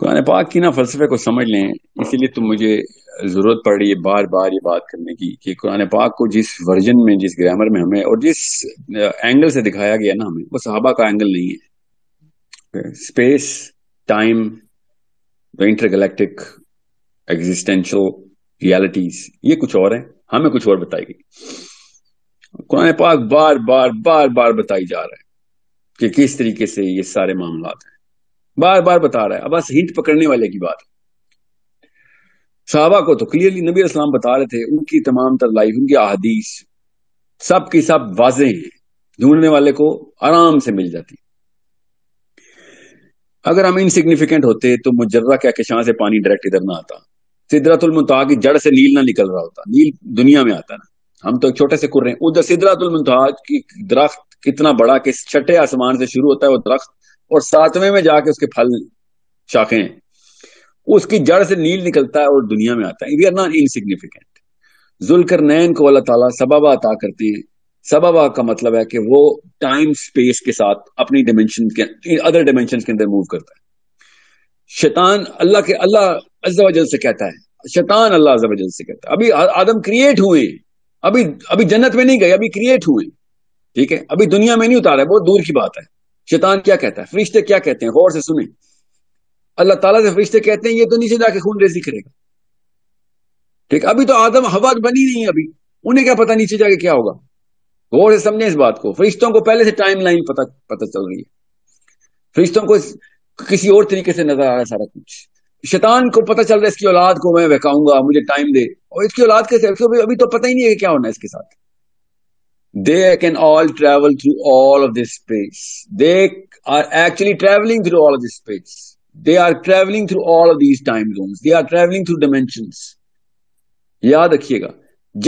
कुरान पाक की ना फ़लसफ़े को समझ लें, इसीलिए तो मुझे ज़रूरत पड़ रही है बार बार ये बात करने की कि कुरान पाक को जिस वर्जन में, जिस ग्रामर में हमें और जिस एंगल से दिखाया गया ना हमें, वो सहाबा का एंगल नहीं है। Space, time, the intergalactic existential realities, ये कुछ और है, हमें कुछ और बताई गई। कुरान पाक बार बार बार बार बताई जा रहा है कि किस तरीके से ये सारे मामलात हैं, बार बार बता रहा है। अब बस हिंट पकड़ने वाले की बात है। सहाबा को तो क्लियरली नबी अस्सलाम बता रहे थे, उनकी तमाम तर लाइफ, उनकी अहदीस सब की सब वाज़े हैं, ढूंढने वाले को आराम से मिल जाती। अगर हम इनसिग्निफिकेंट होते तो मुजर्रा कहकशां से पानी डायरेक्ट इधर ना आता, सिदरतुल मुंतहा की जड़ से नील ना निकल रहा होता, नील दुनिया में आता ना। हम तो एक छोटे से कुर्रे हैं, उधर सिदरतुल मुंतहा की दरख्त कितना बड़ा कि छठे आसमान से शुरू होता है वो दरख्त और सातवें में जाके उसके फल शाखें, उसकी जड़ से नील निकलता है और दुनिया में आता है। We are not insignificant. ज़ुल्करनैन को अल्लाह ताला सबबा अता करते हैं। सबबा का मतलब है कि वो टाइम स्पेस के साथ अपनी डिमेंशन के अदर डिमेंशन के अंदर मूव करता है। शैतान अल्लाह अज़्ज़ा वजल से कहता है, शैतान अल्लाह अज़्ज़ा वजल से कहता है, अभी आदम क्रिएट हुए, अभी अभी जन्नत में नहीं गए, अभी क्रिएट हुए, ठीक है, अभी दुनिया में नहीं उतारा है, बहुत दूर की बात है। शैतान क्या कहता है, फरिश्ते क्या कहते हैं, गौर से सुने। अल्लाह ताला से फरिश्ते कहते हैं ये तो नीचे जाके खून रेजी करेगा, ठीक, अभी तो आदम हवा बनी नहीं है, अभी उन्हें क्या पता नीचे जाके क्या होगा। गौर से समझे इस बात को, फरिश्तों को पहले से टाइमलाइन पता चल रही है, फरिश्तों को किसी और तरीके से नजर आ रहा है सारा कुछ। शैतान को पता चल रहा है इसकी औलाद को मैं बहकाऊंगा, मुझे टाइम दे, और इसकी औलाद कैसे, अभी तो पता ही नहीं है क्या होना है इसके साथ। They can all travel through all of this space. They are actually traveling through all of this space. They are traveling through all of these time zones. They are traveling through dimensions. याद रखिएगा,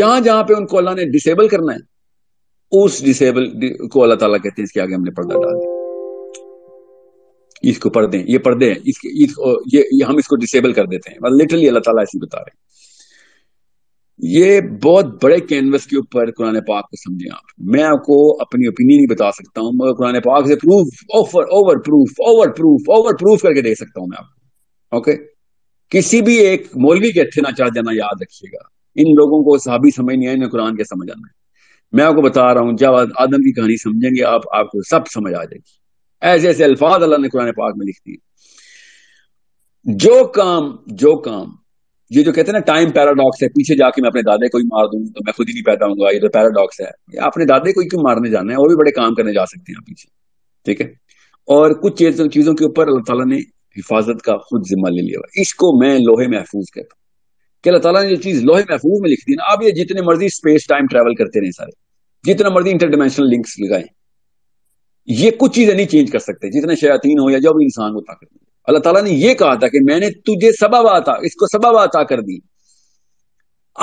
जहां जहां पे उनको अल्लाह ने disable करना है, उस डिसेबल को अल्लाह ताला कहते हैं इसके आगे हमने पर्दा डाल दिया, इसको पर्दे हैं, ये पर्दे हैं, ये हम इसको डिसेबल कर देते हैं। लिटरली अल्लाह ताला ऐसे बता रहे हैं। ये बहुत बड़े कैनवस के ऊपर कुरान पाक को समझें आप। मैं आपको अपनी ओपिनियन नहीं बता सकता हूं, मगर कुरान पाक से प्रूफ, ओवर प्रूफ करके दे सकता हूं मैं आपको। ओके, किसी भी एक मौलवी के अच्छे ना चाह जाना, याद रखिएगा। इन लोगों को सहाबी समझ नहीं आए, इन्हें कुरान के समझ आना है। मैं आपको बता रहा हूं, जब आदम की कहानी समझेंगे आप, आपको सब समझ आ जाएगी। ऐसे ऐसे अल्फाज अल्लाह ने कुरान पाक में लिख दिए। जो काम ये जो कहते हैं ना टाइम पैराडॉक्स है, पीछे जाके मैं अपने दादे को ही मार दूं तो मैं खुद ही नहीं पैदा होऊंगा, ये तो पैराडॉक्स है। अपने दादे को ही क्यों मारने जाना है, और भी बड़े काम करने जा सकते हैं आप पीछे, ठीक है। और कुछ चीजों के ऊपर अल्लाह ताला ने हिफाजत का खुद जिम्मा ले लिया हुआ। इसको मैं लोहे महफूज कहता हूँ कि अल्लाह ताला ने जो चीज लोहे महफूज में लिख दी ना, आप ये जितने मर्जी स्पेस टाइम ट्रेवल करते रहे सारे, जितना मर्जी इंटरडिमेंशनल लिंक्स लगाए, ये कुछ चीजें नहीं चेंज कर सकते, जितने शयातीन हो या जो भी इंसान होता कर। अल्लाह ताला ने यह कहा था कि मैंने तुझे सबबा अता, इसको सबबा अता कर दी।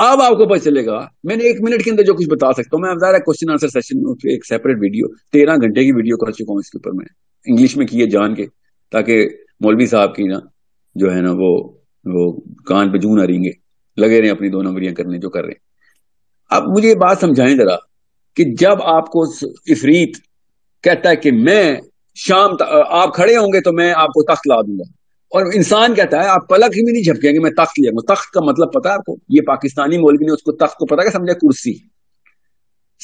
अब आपको पता चलेगा, मैंने 1 मिनट के अंदर जो कुछ बता सकता हूं। मैं ज़ाहिर है क्वेश्चन आंसर सेशन में एक सेपरेट वीडियो 13 घंटे की वीडियो कर चुका हूं इसके ऊपर, मैं इंग्लिश में किए जान के, ताकि मौलवी साहब की ना जो है ना वो कान पे जू ना रेंगे, लगे रहे अपनी 2 नंबरियां करने जो कर रहे हैं। अब मुझे ये बात समझाएं जरा कि जब आपको इफरीत कहता है कि मैं शाम आप खड़े होंगे तो मैं आपको तख्त ला दूंगा, और इंसान कहता है आप पलक ही भी नहीं झपकेंगे मैं तख्त ले आऊंगा। तख्त का मतलब पता है आपको, ये पाकिस्तानी मौलवी ने उसको तख्त को पता क्या समझा, कुर्सी।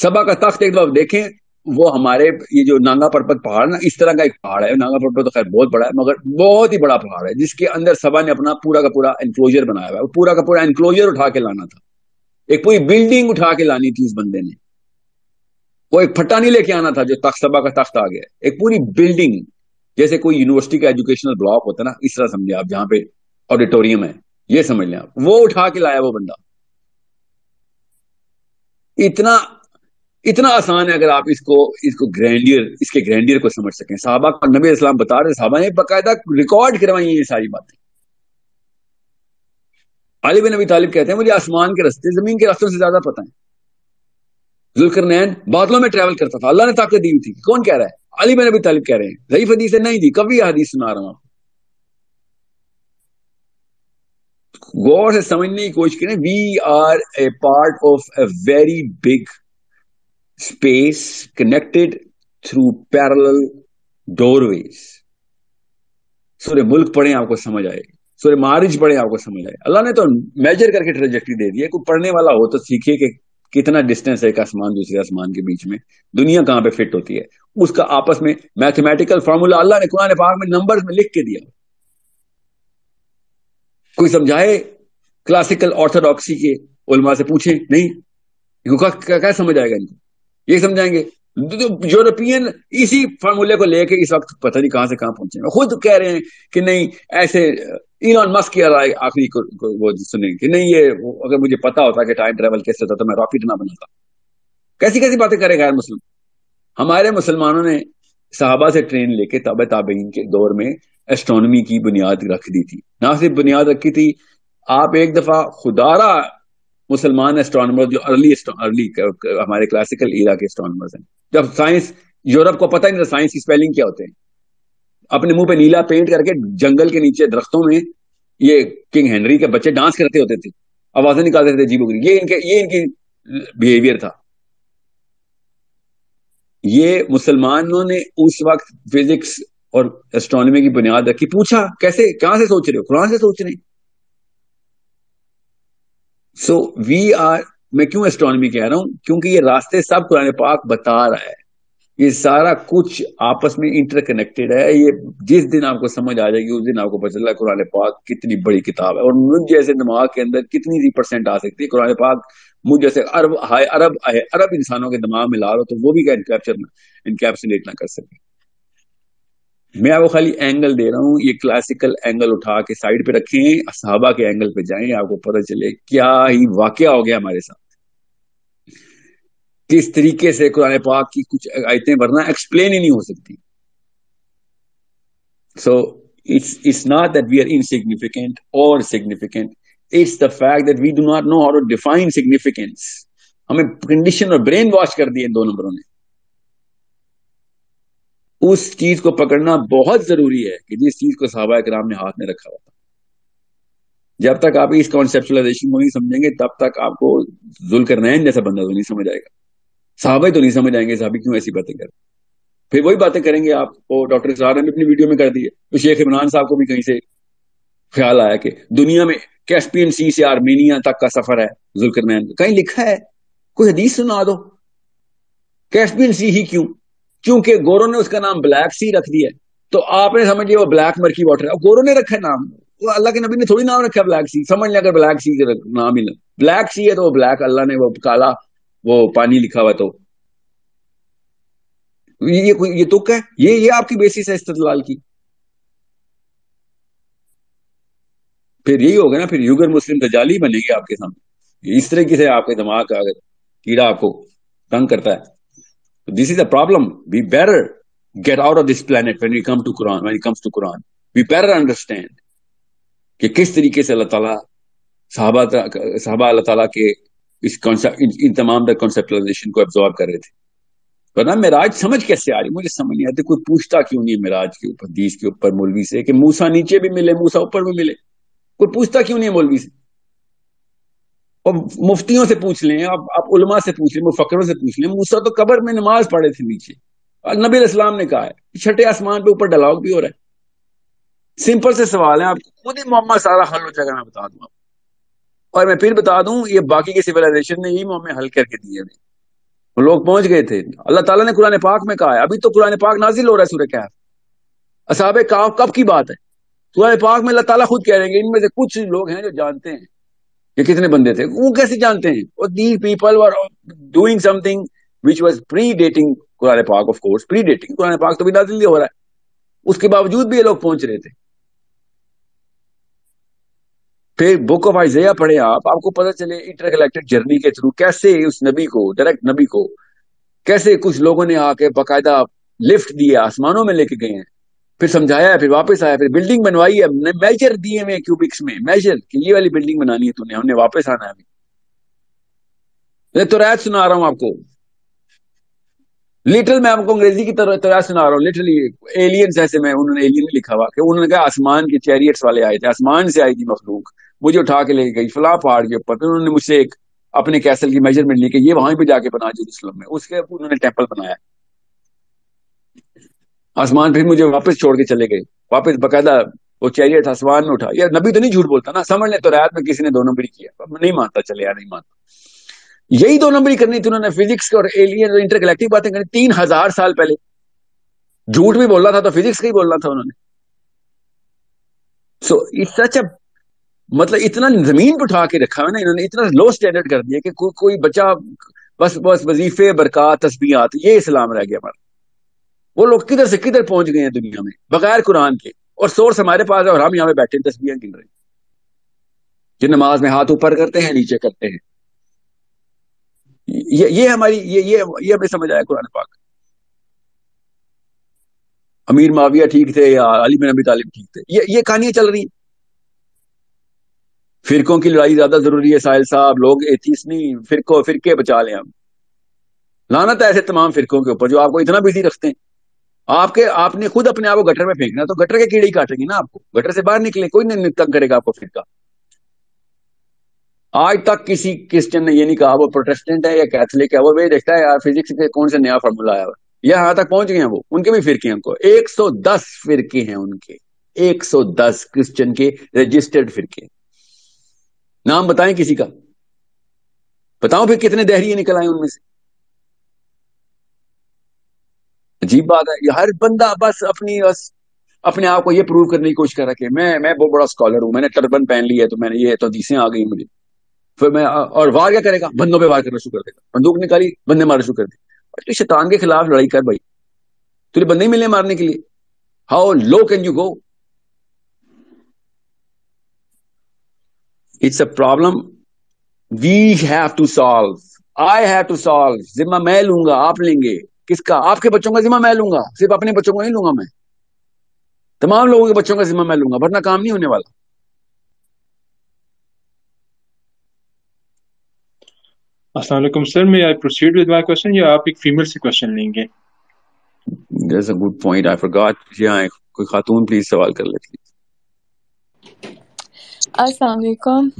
सभा का तख्त एक बार देखें, वो हमारे ये जो नांगा पर्वत पहाड़ ना, इस तरह का एक पहाड़ है। नांगा पर्वत तो खैर बहुत बड़ा है, मगर बहुत ही बड़ा पहाड़ है जिसके अंदर सभा ने अपना पूरा का पूरा एनक्लोजर बनाया हुआ है। पूरा का पूरा एनक्लोजर उठा के लाना था, एक पूरी बिल्डिंग उठा के लानी थी उस बंदे ने। वो एक फट्टा नहीं लेके आना था जो तख्त सभा का तख्त आ गया, एक पूरी बिल्डिंग, जैसे कोई यूनिवर्सिटी का एजुकेशनल ब्लॉक होता है ना, इस तरह समझे आप, जहां पे ऑडिटोरियम है, ये समझ लें आप, वो उठा के लाया वो बंदा। इतना इतना आसान है अगर आप इसको इसके ग्रैंडियर को समझ सकें। साहबा का नबी इस्लाम बता रहे, साहबा ने बाकायदा रिकॉर्ड करवाई ये सारी बातें। अली बिन अबी तालिब कहते हैं मुझे आसमान के रास्ते जमीन के रास्तों से ज्यादा पता है। जुल्करनैन बादलों में ट्रैवल करता था, अल्लाह ने ताकत दी थी। कौन कह रहा है? अली बिन अबी तालिब कह रहे हैं, ज़ईफ़ हदीस नहीं दी, कभी हदीस सुना रहा हूं आपको। गौर से समझने की कोशिश करें। We are a part of a very big space connected through parallel doorways. सूर्य मुल्क पढ़ें आपको समझ आएगी, सूर्य मारिज पढ़ें आपको समझ आएगी। अल्लाह ने तो मेजर करके ट्रेजेक्ट्री दे दी है, कोई पढ़ने वाला हो तो सीखे कि कितना डिस्टेंस है एक आसमान दूसरे आसमान के बीच में, दुनिया कहाँ पे फिट होती है, उसका आपस में मैथमेटिकल फार्मूला अल्लाह ने कुरान पाक में नंबर्स में लिख के दिया। कोई समझाए क्लासिकल ऑर्थोडॉक्सी के उलमा से पूछे, नहीं इनको क्या समझ आएगा, इनको ये समझाएंगे। तो यूरोपियन इसी फार्मूले को लेके इस वक्त पता नहीं कहां से कहां पहुंचे, खुद कह रहे हैं कि नहीं ऐसे इलॉन मस्क की राय आखिरी को वो सुनेंगे कि नहीं, ये अगर मुझे पता होता कि टाइम ट्रेवल कैसे होता तो मैं रॉकेट ना बनाता। कैसी कैसी बातें करें गैर मुस्लिम। हमारे मुसलमानों ने सहाबा से ट्रेन लेके ताबे ताबईन के दौर में एस्ट्रोनॉमी की बुनियाद रख दी थी, ना सिर्फ बुनियाद रखी थी, आप एक दफा खुदारा मुसलमान एस्ट्रोनॉमर जो अर्ली हमारे क्लासिकल ईरा के एस्ट्रोनॉमर्स हैं, जब साइंस यूरोप को पता ही नहीं था साइंस की स्पेलिंग क्या होते हैं, अपने मुंह पे नीला पेंट करके जंगल के नीचे दरख्तों में ये किंग हेनरी के बच्चे डांस करते होते थे, आवाजें निकालते थे जीबोगरी, ये इनकी बिहेवियर था। ये मुसलमानों ने उस वक्त फिजिक्स और एस्ट्रोनॉमी की बुनियाद रखी। पूछा कैसे, कहां से सोच रहे हो, कुरान से सोच रहे हैं। मैं क्यों एस्ट्रोनॉमी कह रहा हूं, क्योंकि ये रास्ते सब कुरान पाक बता रहा है, ये सारा कुछ आपस में इंटरकनेक्टेड है। ये जिस दिन आपको समझ आ जाएगी उस दिन आपको पता चलेगा कुरान पाक कितनी बड़ी किताब है और मुझ जैसे दिमाग के अंदर कितनी सी % आ सकती है। कुरान पाक मुझ जैसे अरब इंसानों के दिमाग में ला रहा हो तो वो भी इनकैप्सुलेट ना कर सके। मैं वो खाली एंगल दे रहा हूँ, ये क्लासिकल एंगल उठा के साइड पे रखें, सहाबा के एंगल पे जाएं, आपको पता चले क्या ही वाकया हो गया हमारे साथ, किस तरीके से कुरान पाक की कुछ आयतें वरना एक्सप्लेन ही नहीं हो सकती। So it's not that we are insignificant और significant, it's the fact that we do not know how to define significance. हमें कंडीशन और ब्रेन वॉश कर दिए दो नंबरों ने। उस चीज को पकड़ना बहुत जरूरी है कि जिस चीज को सहाबा इकराम ने हाथ में रखा हुआ था। जब तक आप इस कॉन्सेप्चुअलाइजेशन को नहीं समझेंगे तब तक आपको जुल्करनैन जैसा बंदा तो नहीं समझ आएगा, साहबे तो नहीं समझ आएंगे साहबे क्यों ऐसी बातें करें। फिर वही बातें करेंगे आपको डॉक्टर साहब ने अपनी वीडियो में कर दी है, तो शेख इमरान साहब को भी कहीं से ख्याल आया कि दुनिया में कैस्पियन सी से आर्मेनिया तक का सफर है जुल्करनैन, कहीं लिखा है, कोई हदीस सुना दो। कैस्पियन सी ही क्यों, क्योंकि गोरों ने उसका नाम ब्लैक सी रख दिया, तो आपने समझिए वो ब्लैक मर्की वाटर है। गोरों ने रखा नाम, वो अल्लाह के नबी ने थोड़ी नाम रखा ब्लैक सी, समझ लिया अगर ब्लैक सी का नाम ही ना ब्लैक सी है तो वो ब्लैक अल्लाह ने वो काला वो पानी लिखा हुआ। तो ये तुक है, ये आपकी बेसिस है इस्तदलाल की। फिर यही होगा ना, फिर यूगर मुस्लिम दज्जाली बनेगी आपके सामने। इस तरीके से आपके दिमाग का अगर कीड़ा आपको तंग करता है, this is a problem. We better get out of this planet when we come to Quran, when it comes to Quran we better understand कि किस तरीके से अल्लाह ताला सहाबा अल्लाह ताला के इस इन तमाम कॉन्सेप्टलाइजेशन को एब्जॉर्ब कर रहे थे। वरना मेराज समझ कैसे आ रही, मुझे समझ नहीं आती। कोई पूछता क्यों नहीं मेराज के ऊपर, हदीस के ऊपर मौलवी से कि मूसा नीचे भी मिले मूसा ऊपर भी मिले, कोई पूछता क्यों नहीं मौलवी से। और मुफ्तियों से पूछ लें आप उलमा से पूछ लें, मुफक्करों से पूछ लें, मूसा तो कब्र में नमाज पढ़े थे नीचे, नबी अलैहिस्सलाम ने कहा है, छठे आसमान पे ऊपर डलाव भी हो रहा है। सिंपल से सवाल है, आपको खुद ही मोहम्मद सारा हल हो जाएगा, मैं बता दूं आपको। और मैं फिर बता दूं ये बाकी के सिविलाइजेशन ने ही मोहम्मद हल करके दिए थे, लोग पहुंच गए थे। अल्लाह ताला ने कुरान पाक में कहा है, अभी तो कुरान पाक नाजिल हो रहा है सूरह कहफ। असहाबे कहफ कब की बात है, कुरान पाक में अल्लाह ताला खुद कह रहे हैं। इनमें से कुछ लोग हैं जो जानते हैं कि कितने बंदे थे, वो कैसे जानते हैं, और these people were doing something which was predating Quran पाक। Of course predating Quran पाक तो भी नाज़िल हो रहा है, उसके बावजूद भी ये लोग पहुंच रहे थे। फिर बुक ऑफ आइज़ाया पढ़े आप, आपको पता चले इंटरकलेक्टेड जर्नी के थ्रू कैसे उस नबी को, डायरेक्ट नबी को कैसे कुछ लोगों ने आके बाकायदा लिफ्ट दिया, आसमानों में लेके गए हैं, फिर समझाया है, फिर वापस आया, फिर बिल्डिंग बनवाई है, मेजर दिए हुए क्यूबिक्स में, मेजर कि ये वाली बिल्डिंग बनानी है तूने, हमने वापस आना है। अभी तौरात सुना रहा हूं आपको, लिटल मैं आपको अंग्रेजी की तौरात सुना रहा हूँ, लिटरली एलियंस ऐसे में उन्होंने एलियन लिखा हुआ कि उन्होंने कहा आसमान के चैरियट्स वाले आए थे, आसमान से आई थी मखलूक, मुझे उठा के लेके गई फला पहाड़ के ऊपर, फिर उन्होंने मुझसे एक अपने कैसल की मेजरमेंट ली कि ये वहां पर जाके बना जेरूसलम में, उसके उन्होंने टेम्पल बनाया। आसमान फिर मुझे वापस छोड़ के चले गए, वापस बकायदा वो चैरियट आसमान में उठा। यार नबी तो नहीं झूठ बोलता ना, समझ ले। तो रायत में किसी ने दो नंबरी किया, नहीं मानता, चले यार नहीं मानता। यही दो नंबरी करनी थी उन्होंने, फिजिक्स और एलियन और इंटरगैलेक्टिक बातें करनी। 3000 साल पहले झूठ भी बोलना था तो फिजिक्स का ही बोलना था उन्होंने। सो इट्स सच अ, मतलब इतना जमीन पर उठा के रखा है ना इन्होंने, इतना लो स्टैंडर्ड कर दिया कि कोई बच्चा बस वजीफे बरकत तस्बीहात, ये इस्लाम रह गया हमारा। वो लोग किधर से किधर पहुंच गए हैं दुनिया में बगैर कुरान के, और सोर्स हमारे पास है और हम यहाँ पे बैठे तस्बीहात गिन रहे हैं, जो नमाज में हाथ ऊपर करते हैं नीचे करते हैं। ये हमारी ये हमें समझ आया कुरान पाक। अमीर माविया ठीक थे या अली बिन अबी तालिब ठीक थे, ये कहानियां चल रही हैं। फिरकों की लड़ाई ज्यादा जरूरी है साहिल साहब, लोग एथिस्ट नहीं, फिरके बचा लें। हम लानत है ऐसे तमाम फिरकों के ऊपर जो आपको इतना बिजी रखते हैं। आपने खुद अपने आप को गटर में फेंकना तो गटर के कीड़े ही काटेंगे ना आपको, गटर से बाहर निकले, कोई नहीं तंग करेगा आपको फिरका। आज तक किसी क्रिश्चियन ने यह नहीं कहा वो प्रोटेस्टेंट है या कैथोलिक है, वो वे देखता है यार फिजिक्स के कौन सा नया फार्मूला आया हुआ। यहाँ तक पहुंच गए हैं वो, उनके भी फिरके हैं, उनको 110 फिरके हैं उनके, 110 क्रिश्चियन के रजिस्टर्ड फिरके। नाम बताएं किसी का, बताओ फिर कितने देहरिए निकल आए उनमें से। अजीब बात है, हर बंदा बस अपने आप को ये प्रूव करने की कोशिश कर रहा है कि मैं बहुत बड़ा स्कॉलर हूं, मैंने टर्बन पहन ली है तो मैंने ये तो हदीसें आ गई मुझे। फिर मैं और वार क्या करेगा, बंदों पर वार करना शुरू कर देगा, बंदूक निकाली बंदे मारना शुरू कर दिया। तो शैतान के खिलाफ लड़ाई कर भाई, तुझे बंदे ही मिले मारने के लिए। How low can you go. It's a problem we have to solve, I have to solve. जिम्मा मैं लूंगा, आप लेंगे किसका, आपके बच्चों का जिम्मा मैं लूंगा, सिर्फ अपने बच्चों को नहीं लूंगा मैं, तमाम लोगों के बच्चों का जिम्मा मैं लूंगा, वरना काम नहीं होने वाला। अस्सलाम वालेकुम सर, मैं I proceed with my question या आप एक फीमेल से क्वेश्चन लेंगे? That's a good point, I forgot. यहाँ कोई खातून प्लीज सवाल कर लेती। अस्सलाम वालेकुम।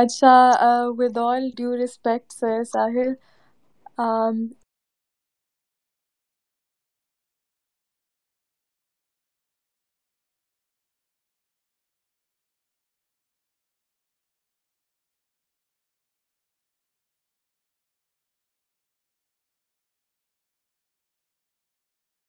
अच्छा, with all due respect sir Sahil,